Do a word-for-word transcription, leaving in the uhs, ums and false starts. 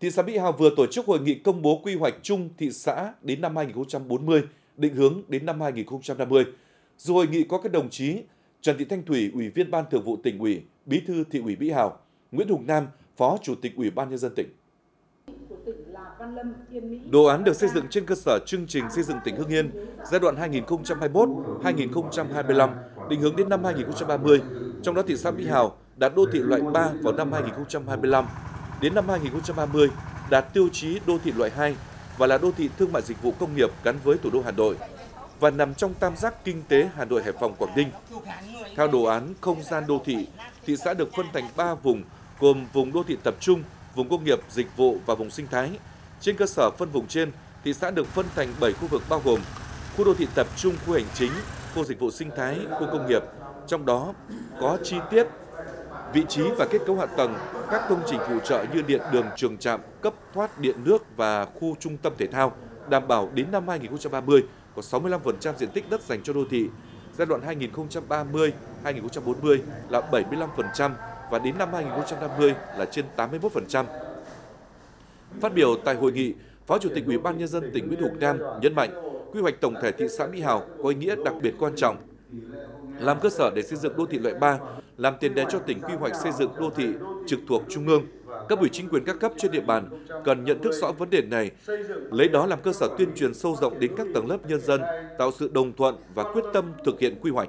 thị xã Mỹ Hào vừa tổ chức hội nghị công bố quy hoạch chung thị xã đến năm hai nghìn không trăm bốn mươi, định hướng đến năm hai nghìn không trăm năm mươi. Dự hội nghị có các đồng chí Trần Thị Thanh Thủy, Ủy viên Ban Thường vụ Tỉnh ủy, Bí thư Thị ủy Mỹ Hào, Nguyễn Hùng Nam, Phó Chủ tịch Ủy ban Nhân dân tỉnh. Đồ án được xây dựng trên cơ sở chương trình xây dựng tỉnh Hương Yên giai đoạn hai nghìn không trăm hai mươi mốt đến hai nghìn không trăm hai mươi lăm, định hướng đến năm hai nghìn không trăm ba mươi, trong đó thị xã Mỹ Hào đạt đô thị loại ba vào năm hai nghìn không trăm hai mươi lăm, đến năm hai nghìn không trăm ba mươi đạt tiêu chí đô thị loại hai và là đô thị thương mại dịch vụ công nghiệp gắn với thủ đô Hà Nội và nằm trong tam giác kinh tế Hà Nội, Hải Phòng, Quảng Ninh. Theo đồ án không gian đô thị, thị xã được phân thành ba vùng gồm vùng đô thị tập trung, vùng công nghiệp, dịch vụ và vùng sinh thái. Trên cơ sở phân vùng trên, thị xã được phân thành bảy khu vực bao gồm khu đô thị tập trung, khu hành chính, khu dịch vụ sinh thái, khu công nghiệp. Trong đó có chi tiết, vị trí và kết cấu hạ tầng, các công trình phụ trợ như điện, đường, trường trạm, cấp thoát điện nước và khu trung tâm thể thao, đảm bảo đến năm hai nghìn không trăm ba mươi có sáu mươi lăm phần trăm diện tích đất dành cho đô thị, giai đoạn hai nghìn không trăm ba mươi đến hai nghìn không trăm bốn mươi là bảy mươi lăm phần trăm và đến năm hai nghìn không trăm năm mươi là trên tám mươi mốt phần trăm. Phát biểu tại hội nghị, Phó Chủ tịch Ủy ban Nhân dân tỉnh Nguyễn Hùng Nam nhấn mạnh, quy hoạch tổng thể thị xã Mỹ Hào có ý nghĩa đặc biệt quan trọng, làm cơ sở để xây dựng đô thị loại ba, làm tiền đề cho tỉnh quy hoạch xây dựng đô thị trực thuộc trung ương. Các ủy chính quyền các cấp trên địa bàn cần nhận thức rõ vấn đề này, lấy đó làm cơ sở tuyên truyền sâu rộng đến các tầng lớp nhân dân, tạo sự đồng thuận và quyết tâm thực hiện quy hoạch.